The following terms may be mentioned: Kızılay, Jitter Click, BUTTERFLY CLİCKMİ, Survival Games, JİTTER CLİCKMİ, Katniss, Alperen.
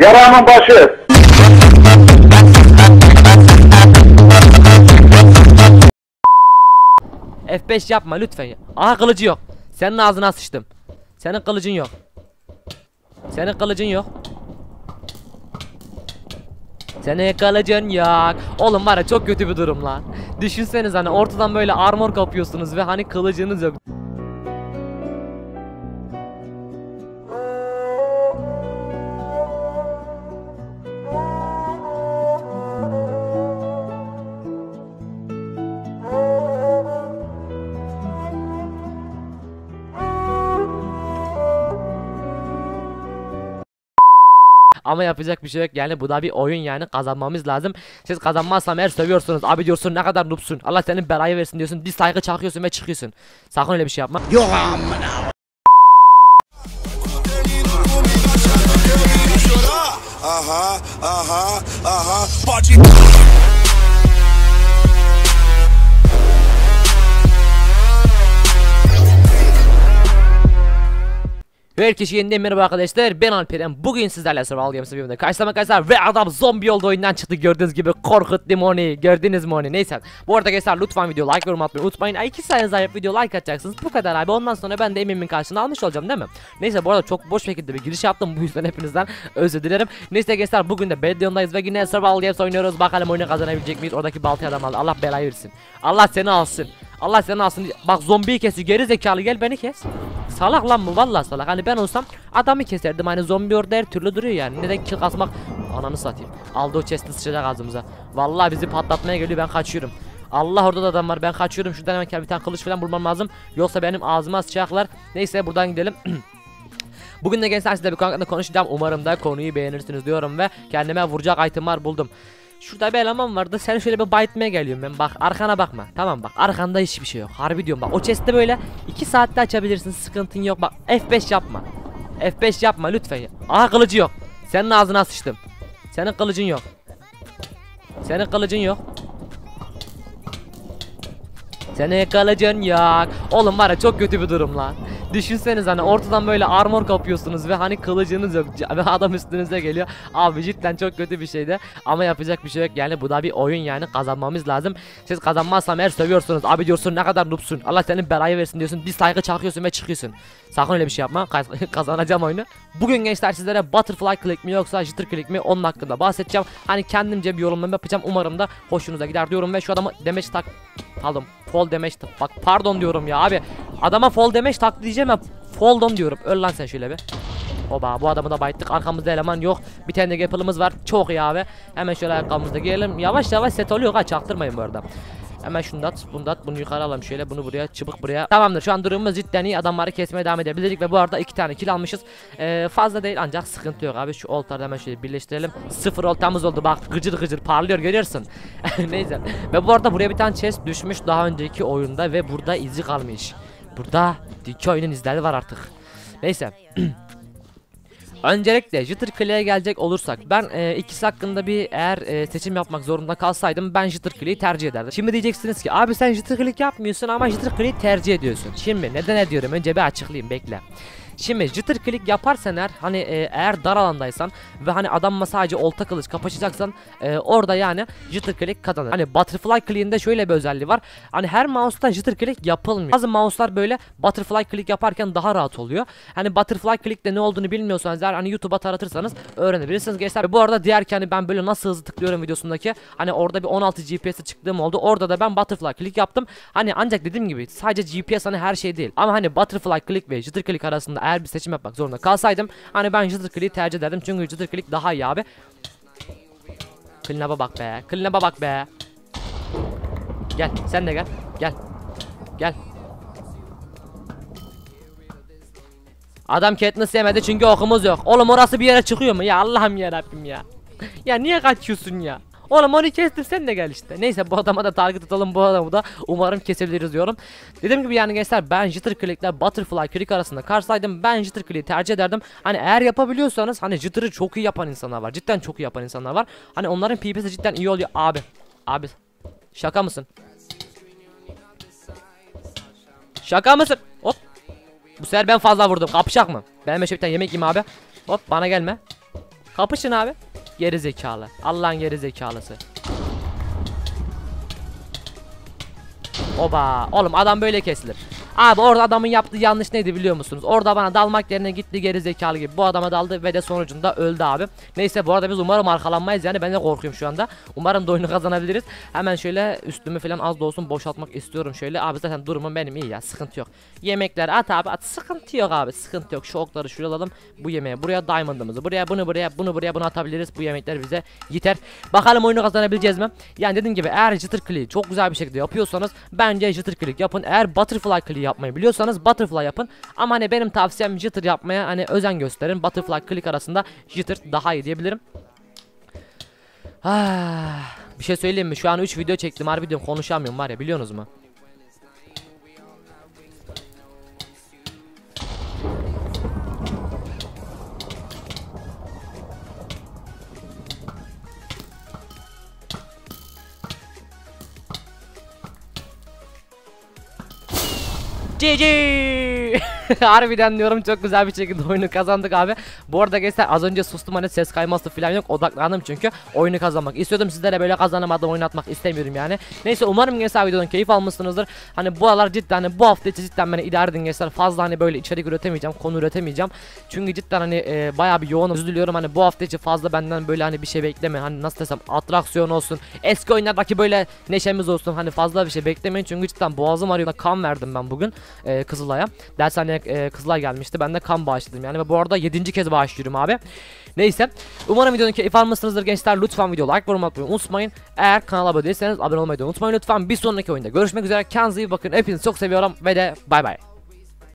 Yaranın başı. F5 yapma lütfen. Aha kılıcı yok. Senin ağzına sıçtım. Senin kılıcın yok. Senin kılıcın yok. Senin kılıcın yok. Oğlum var ya çok kötü bir durum lan. Düşünseniz hani ortadan böyle armor kapıyorsunuz ve hani kılıcınız yok. Ama yapacak bir şey yok yani, bu da bir oyun yani, kazanmamız lazım. Siz kazanmazsam her sövüyorsunuz. Abi diyorsun ne kadar noobsun, Allah senin belayı versin diyorsun. Dislike'ı çakıyorsun ve çıkıyorsun. Sakın öyle bir şey yapma. Yok amına. Aha aha aha. Herkese yeniden merhaba arkadaşlar, ben Alperen. Bugün sizlerle survival games'in videomda karşılaştık ve adam zombi oldu, oyundan çıktı, gördüğünüz gibi korkuttu Moni. Gördünüz mü Moni? Neyse. Bu arada gençler lütfen video like, yorum atmayı unutmayın. Ay, 2 sayınız ayıp, video like atacaksınız. Bu kadar abi. Ondan sonra ben de emimin karşısına almış olacağım değil mi? Neyse, bu arada çok boş şekilde bir giriş yaptım. Bu yüzden hepinizden özür dilerim. Neyse gençler, bugün de Bedion'dayız ve yine survival games oynuyoruz. Bakalım oyunu kazanabilecek miyiz? Oradaki baltayı adam aldı. Allah belayı versin. Allah seni alsın. Allah seni alsın. Bak zombiyi kesiyor. Geri zekalı gel beni kes. Salak lan bu, vallahi salak. Hani ben olsam adamı keserdim. Hani zombi orada her türlü duruyor yani. Neden kill kasmak? Ananı satayım. Aldı o chest'i, sıçacak ağzımıza. Vallahi bizi patlatmaya geliyor, ben kaçıyorum. Allah orada da adam var, ben kaçıyorum. Şuradan hemen bir tane kılıç falan bulmam lazım. Yoksa benim ağzıma sıçacaklar. Neyse buradan gidelim. Bugün de gençler sizle bir konu hakkında konuşacağım. Umarım da konuyu beğenirsiniz diyorum ve kendime vuracak itemler buldum. Şurada bir eleman vardı. Sen şöyle bir bayitmeye geliyorum ben. Bak arkana bakma. Tamam bak. Arkanda hiçbir şey yok. Harbi diyorum bak. O chest'te böyle 2 saatte açabilirsin. Sıkıntın yok. Bak F5 yapma. F5 yapma lütfen. Aha kılıcı yok. Senin ağzına sıçtım. Senin kılıcın yok. Senin kılıcın yok. Senin kılıcın yok. Oğlum var ya çok kötü bir durum lan. Düşünseniz hani ortadan böyle armor kapıyorsunuz ve hani kılıcınız yok ve adam üstünüze geliyor. Abi cidden çok kötü bir şeydi. Ama yapacak bir şey yok yani, bu da bir oyun yani, kazanmamız lazım. Siz kazanmazsam her sövüyorsunuz. Abi diyorsun ne kadar noobsun, Allah senin belayı versin diyorsun. Dislike'ı çakıyorsun ve çıkıyorsun. Sakın öyle bir şey yapma. Kazanacağım oyunu. Bugün gençler sizlere Butterfly Clickmi yoksa Jitter Clickmi, onun hakkında bahsedeceğim. Hani kendimce bir yorumlama yapacağım. Umarım da hoşunuza gider diyorum ve şu adamı damage tak aldım. Fall damage tak. Bak pardon diyorum ya abi. Adama fall damage tak diyeceğim ya. Fall down diyorum. Öl lan sen şöyle bir. Oba, bu adamı da bayıttık. Arkamızda eleman yok. Bir tane de gapılımız var. Çok iyi abi. Hemen şöyle ayakkabımızda giyelim. Yavaş yavaş set oluyor. Ha, çaktırmayın bu arada. Hemen şunu dat, bunu dat, bunu yukarı alalım şöyle, bunu buraya, çıbık buraya. Tamamdır, şu an durumumuz cidden iyi, adamları kesmeye devam edebiliriz ve bu arada 2 tane kill almışız. Fazla değil ancak sıkıntı yok abi. Şu oltarı hemen şöyle birleştirelim. 0 oltamız oldu, bak gıcır gıcır parlıyor, görüyorsun. Neyse, ve bu arada buraya bir tane chest düşmüş daha önceki oyunda ve burada izi kalmış. Burada 2 oyunun izleri var artık. Neyse. Öncelikle Jitter Clickmi'ye gelecek olursak ben ikisi hakkında bir seçim yapmak zorunda kalsaydım ben Jitter Clickmi'yi tercih ederdim. Şimdi diyeceksiniz ki abi sen Jitter Clickmi yapmıyorsun ama Jitter Clickmi'yi tercih ediyorsun. Şimdi neden ediyorum, önce bir açıklayayım, bekle. Şimdi Jitter Clickmi yaparsan hani eğer dar alandaysan ve hani adamla sadece olta kılıç kapışacaksan orada yani Jitter Clickmi kazanır. Hani Butterfly Clickmi'nin de şöyle bir özelliği var. Hani her mouse'ta Jitter Clickmi yapılmıyor. Bazı mouse'lar böyle Butterfly Clickmi yaparken daha rahat oluyor. Hani Butterfly Clickmi'de ne olduğunu bilmiyorsanız eğer hani YouTube'a taratırsanız öğrenebilirsiniz gençler. Ve bu arada diğer hani ben böyle nasıl hızlı tıklıyorum videosundaki hani orada bir 16 GPS'e çıktığım oldu. Orada da ben Butterfly Clickmi yaptım. Hani ancak dediğim gibi sadece GPS hani her şey değil. Ama hani Butterfly Clickmi ve Jitter Clickmi arasında eğer bir seçim yapmak zorunda kalsaydım hani ben Jitter Clickmi'yi tercih ederdim. Çünkü Jitter Clickmi daha iyi abi. Clickmi'e bak be. Clickmi'e bak be. Gel sen de gel. Gel. Gel. Adam Katniss yemedi çünkü okumuz yok. Oğlum orası bir yere çıkıyor mu? Ya Allah'ım yarabbim ya. Ya niye kaçıyorsun ya? Oğlum onu kestim, sen de gel işte. Neyse bu adama da target atalım, bu adamı da umarım kesebiliriz diyorum. Dediğim gibi yani gençler ben Jitter Clickmi ile Butterfly Clickmi arasında karsaydım ben Jitter Clickmi'yi tercih ederdim. Hani eğer yapabiliyorsanız hani Jitter'ı çok iyi yapan insanlar var. Cidden çok iyi yapan insanlar var. Hani onların PP'si cidden iyi oluyor abi. Abi şaka mısın? Şaka mısın? Hop. Bu sefer ben fazla vurdum. Kapışak mı? Benim şöyle bir tane yemek yiyeyim abi. Hop bana gelme. Kapışın abi. Geri zekalı. Allah'ın geri zekalısı. Oba. Oğlum adam böyle kesilir. Abi orada adamın yaptığı yanlış neydi biliyor musunuz? Orada bana dalmak yerine gitti geri zekalı gibi. Bu adama daldı ve de sonucunda öldü abi. Neyse bu arada biz umarım arkalanmayız yani. Ben de korkuyorum şu anda. Umarım da oyunu kazanabiliriz. Hemen şöyle üstümü falan az da olsun boşaltmak istiyorum şöyle. Abi zaten durumum benim iyi ya, sıkıntı yok. Yemekler at abi at, sıkıntı yok abi, sıkıntı yok. Şu okları şuraya alalım, bu yemeğe. Buraya diamond'ımızı, buraya bunu, buraya bunu, buraya bunu atabiliriz. Bu yemekler bize yeter. Bakalım oyunu kazanabileceğiz mi? Yani dediğim gibi eğer Jitter Clickmi çok güzel bir şekilde yapıyorsanız bence Jitter Clickmi yapın. Eğer Butterfly Clickmi yapmayı biliyorsanız Butterfly yapın. Ama hani benim tavsiyem Jitter yapmaya hani özen gösterin. Butterfly Clickmi arasında Jitter daha iyi diyebilirim. Bir şey söyleyeyim mi? Şu an 3 video çektim. Harbi diyorum konuşamıyorum var ya, biliyorsunuz mu? GG. Harbiden diyorum çok güzel bir şekilde oyunu kazandık abi. Bu arada gençler az önce sustum, hani ses kayması falan yok, odaklandım çünkü oyunu kazanmak istiyordum. Sizlere böyle kazanamadım oynatmak istemiyorum yani. Neyse umarım gençler videodan keyif almışsınızdır. Hani bu aralar cidden hani bu hafta içi cidden beni idare edin gençler. Fazla hani böyle içerik üretemeyeceğim, konu üretemeyeceğim. Çünkü cidden hani bayağı bir yoğun, üzülüyorum. Hani bu hafta içi fazla benden böyle hani bir şey bekleme. Hani nasıl desem, atraksiyon olsun, eski oyunlardaki böyle neşemiz olsun. Hani fazla bir şey beklemeyin çünkü cidden boğazım ağrıyor. Kan verdim ben bugün. Kızılay'a dershaneye Kızılay gelmişti, ben de kan bağışladım yani. Ve bu arada 7. kez bağışlıyorum abi. Neyse umarım videonun keyif almışsınızdır gençler. Lütfen video like, yorum atmayı unutmayın. Eğer kanala abone değilseniz abone olmayı da unutmayın lütfen. Bir sonraki oyunda görüşmek üzere, kendinize iyi bakın, hepinizi çok seviyorum ve de bay bay.